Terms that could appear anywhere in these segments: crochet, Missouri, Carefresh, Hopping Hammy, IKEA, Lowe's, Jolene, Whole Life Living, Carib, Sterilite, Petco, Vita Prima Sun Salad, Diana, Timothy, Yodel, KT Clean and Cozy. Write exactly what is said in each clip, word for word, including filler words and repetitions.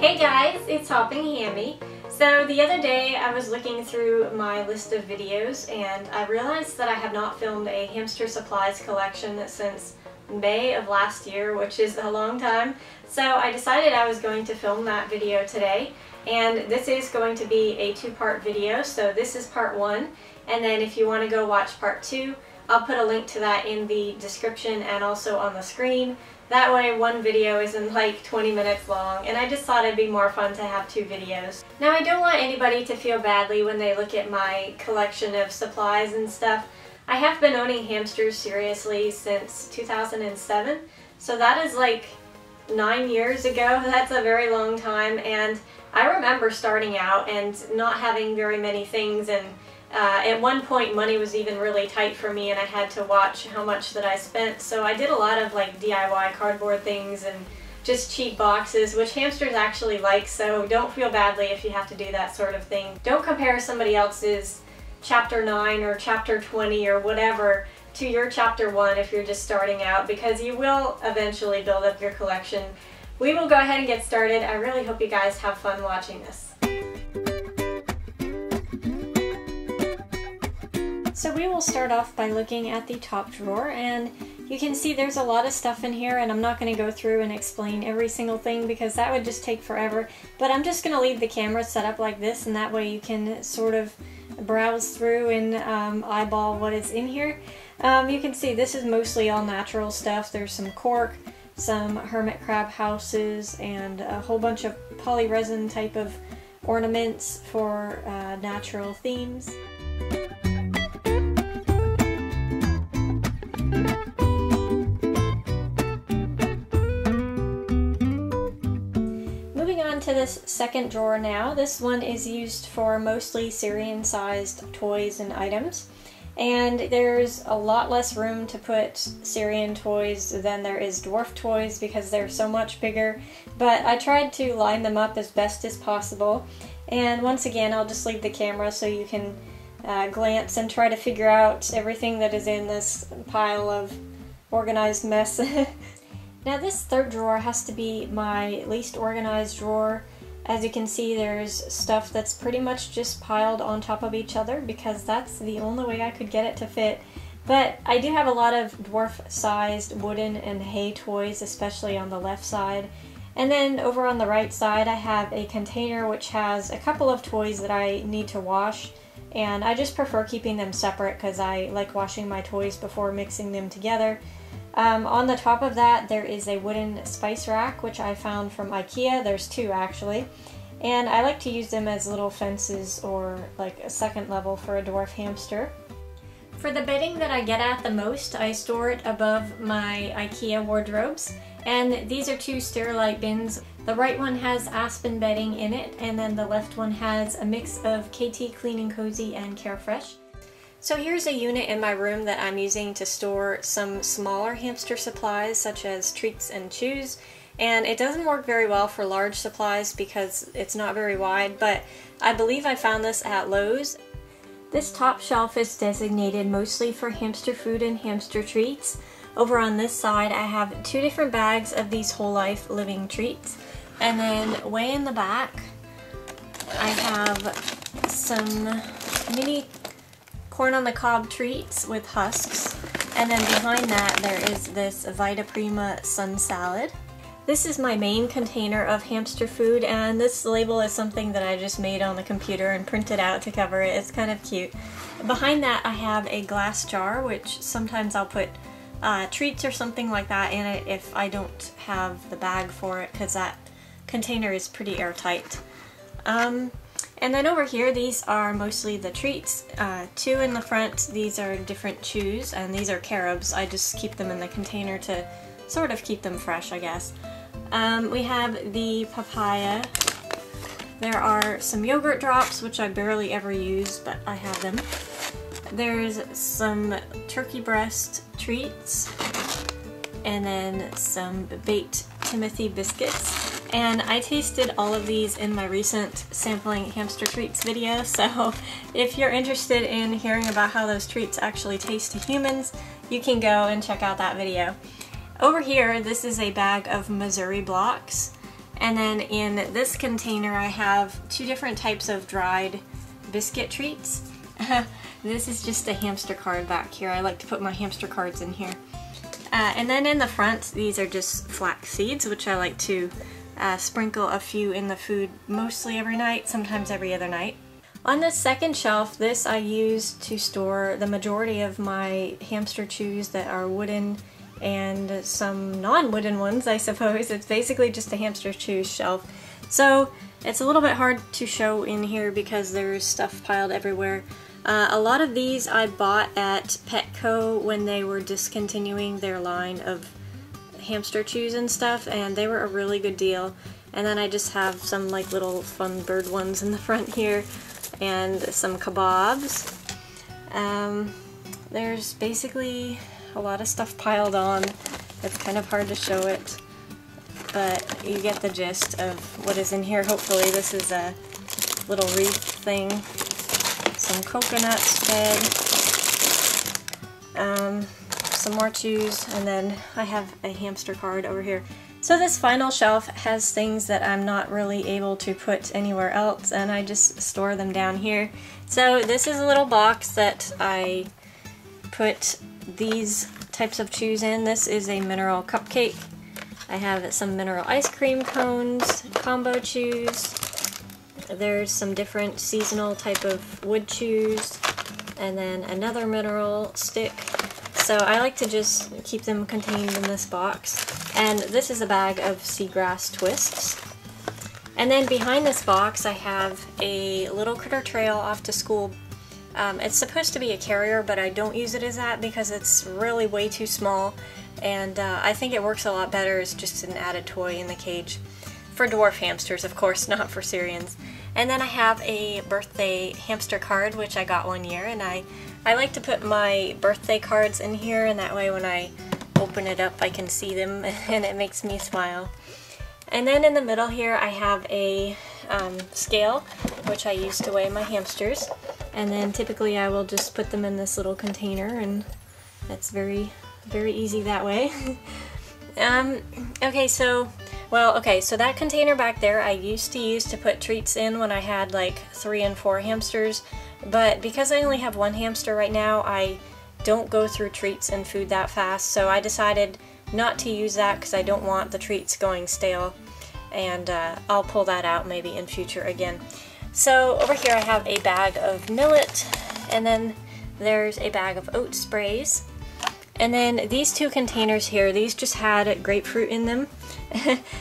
Hey guys, it's Hopping Hammy. So the other day I was looking through my list of videos and I realized that I have not filmed a hamster supplies collection since May of last year, which is a long time. So I decided I was going to film that video today, and this is going to be a two-part video. So this is part one, and then if you want to go watch part two, I'll put a link to that in the description and also on the screen. That way one video isn't like twenty minutes long, and I just thought it'd be more fun to have two videos. Now, I don't want anybody to feel badly when they look at my collection of supplies and stuff. I have been owning hamsters seriously since two thousand seven, so that is like nine years ago. That's a very long time, and I remember starting out and not having very many things, and Uh, at one point money was even really tight for me, and I had to watch how much that I spent, so I did a lot of like D I Y cardboard things and just cheap boxes, which hamsters actually like, so don't feel badly if you have to do that sort of thing. Don't compare somebody else's chapter nine or chapter twenty or whatever to your chapter one if you're just starting out, because you will eventually build up your collection. We will go ahead and get started. I really hope you guys have fun watching this. So we will start off by looking at the top drawer, and you can see there's a lot of stuff in here, and I'm not going to go through and explain every single thing because that would just take forever, but I'm just going to leave the camera set up like this, and that way you can sort of browse through and um, eyeball what is in here. Um, you can see this is mostly all natural stuff. There's some cork, some hermit crab houses, and a whole bunch of polyresin type of ornaments for uh, natural themes. To this second drawer now. This one is used for mostly Syrian-sized toys and items, and there's a lot less room to put Syrian toys than there is dwarf toys because they're so much bigger, but I tried to line them up as best as possible. And once again, I'll just leave the camera so you can uh, glance and try to figure out everything that is in this pile of organized mess. Now, this third drawer has to be my least organized drawer. As you can see, there's stuff that's pretty much just piled on top of each other because that's the only way I could get it to fit. But I do have a lot of dwarf-sized wooden and hay toys, especially on the left side. And then over on the right side, I have a container which has a couple of toys that I need to wash, and I just prefer keeping them separate because I like washing my toys before mixing them together. Um, on the top of that, there is a wooden spice rack, which I found from IKEA. There's two, actually. And I like to use them as little fences or like a second level for a dwarf hamster. For the bedding that I get at the most, I store it above my IKEA wardrobes. And these are two Sterilite bins. The right one has aspen bedding in it, and then the left one has a mix of K T Clean and Cozy and Carefresh. So here's a unit in my room that I'm using to store some smaller hamster supplies such as treats and chews, and it doesn't work very well for large supplies because it's not very wide, but I believe I found this at Lowe's. This top shelf is designated mostly for hamster food and hamster treats. Over on this side, I have two different bags of these Whole Life Living treats, and then way in the back I have some mini corn on the cob treats with husks, and then behind that there is this Vita Prima Sun Salad. This is my main container of hamster food, and this label is something that I just made on the computer and printed out to cover it. It's kind of cute. Behind that I have a glass jar, which sometimes I'll put uh, treats or something like that in it if I don't have the bag for it, because that container is pretty airtight. Um, And then over here, these are mostly the treats. Uh, two in the front, these are different chews, and these are Caribs. I just keep them in the container to sort of keep them fresh, I guess. Um, we have the papaya. There are some yogurt drops, which I barely ever use, but I have them. There's some turkey breast treats, and then some baked Timothy biscuits. And I tasted all of these in my recent sampling hamster treats video, so if you're interested in hearing about how those treats actually taste to humans, you can go and check out that video. Over here, this is a bag of Missouri blocks, And then in this container I have two different types of dried biscuit treats. This is just a hamster card back here. I like to put my hamster cards in here. Uh, and then in the front, these are just flax seeds, which I like to uh, sprinkle a few in the food mostly every night, sometimes every other night. On the second shelf, this I use to store the majority of my hamster chews that are wooden and some non-wooden ones, I suppose. It's basically just a hamster chew shelf. So it's a little bit hard to show in here because there's stuff piled everywhere. Uh, a lot of these I bought at Petco when they were discontinuing their line of hamster chews and stuff, and they were a really good deal. And then I just have some like little fun bird ones in the front here, and some kebabs. Um, there's basically a lot of stuff piled on. It's kind of hard to show it, but you get the gist of what is in here. Hopefully this is a little wreath thing. Some coconuts fed, um, some more chews, and then I have a hamster card over here. So this final shelf has things that I'm not really able to put anywhere else, and I just store them down here. So this is a little box that I put these types of chews in. This is a mineral cupcake. I have some mineral ice cream cones, combo chews. There's some different seasonal type of wood chews, and then another mineral stick. So I like to just keep them contained in this box. And this is a bag of seagrass twists. And then behind this box I have a little critter trail off to school. Um, it's supposed to be a carrier, but I don't use it as that because it's really way too small, and uh, I think it works a lot better as just an added toy in the cage. For dwarf hamsters, of course, not for Syrians. And then I have a birthday hamster card, which I got one year, and I, I like to put my birthday cards in here, and that way when I open it up I can see them, and it makes me smile. And then in the middle here I have a um, scale, which I use to weigh my hamsters, and then typically I will just put them in this little container, and it's very, very easy that way. um, okay, so Well, okay, so that container back there I used to use to put treats in when I had like three and four hamsters, but because I only have one hamster right now, I don't go through treats and food that fast, so I decided not to use that because I don't want the treats going stale, and uh, I'll pull that out maybe in future again. So over here I have a bag of millet, and then there's a bag of oat sprays. And then these two containers here, these just had grapefruit in them,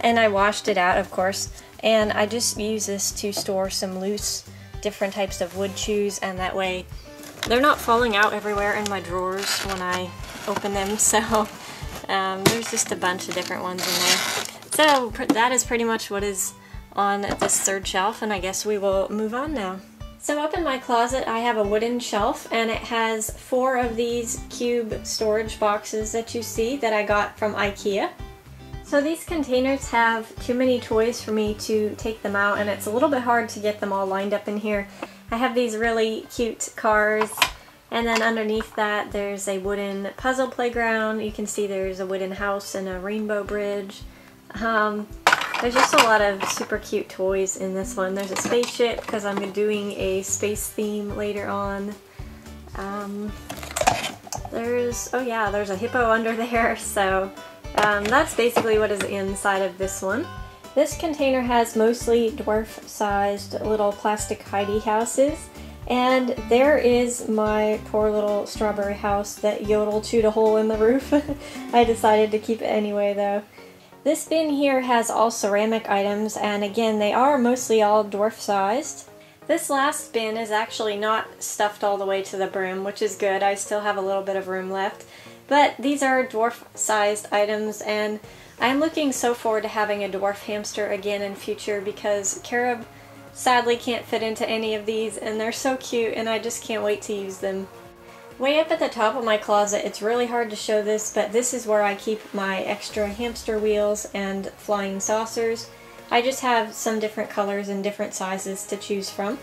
and I washed it out, of course, and I just use this to store some loose different types of wood chews, and that way they're not falling out everywhere in my drawers when I open them, so um, there's just a bunch of different ones in there. So that is pretty much what is on this third shelf, and I guess we will move on now. So up in my closet I have a wooden shelf, and it has four of these cube storage boxes that you see that I got from IKEA. So these containers have too many toys for me to take them out, and it's a little bit hard to get them all lined up in here. I have these really cute cars, and then underneath that there's a wooden puzzle playground. You can see there's a wooden house and a rainbow bridge. Um, There's just a lot of super cute toys in this one. There's a spaceship because I'm doing a space theme later on. Um, there's, oh yeah, there's a hippo under there, so um, that's basically what is inside of this one. This container has mostly dwarf-sized little plastic hidey houses, and there is my poor little strawberry house that Yodel chewed a hole in the roof. I decided to keep it anyway though. This bin here has all ceramic items, and again, they are mostly all dwarf-sized. This last bin is actually not stuffed all the way to the brim, which is good. I still have a little bit of room left. But these are dwarf-sized items, and I'm looking so forward to having a dwarf hamster again in future because Carib sadly can't fit into any of these, and they're so cute, and I just can't wait to use them. Way up at the top of my closet, it's really hard to show this, but this is where I keep my extra hamster wheels and flying saucers. I just have some different colors and different sizes to choose from.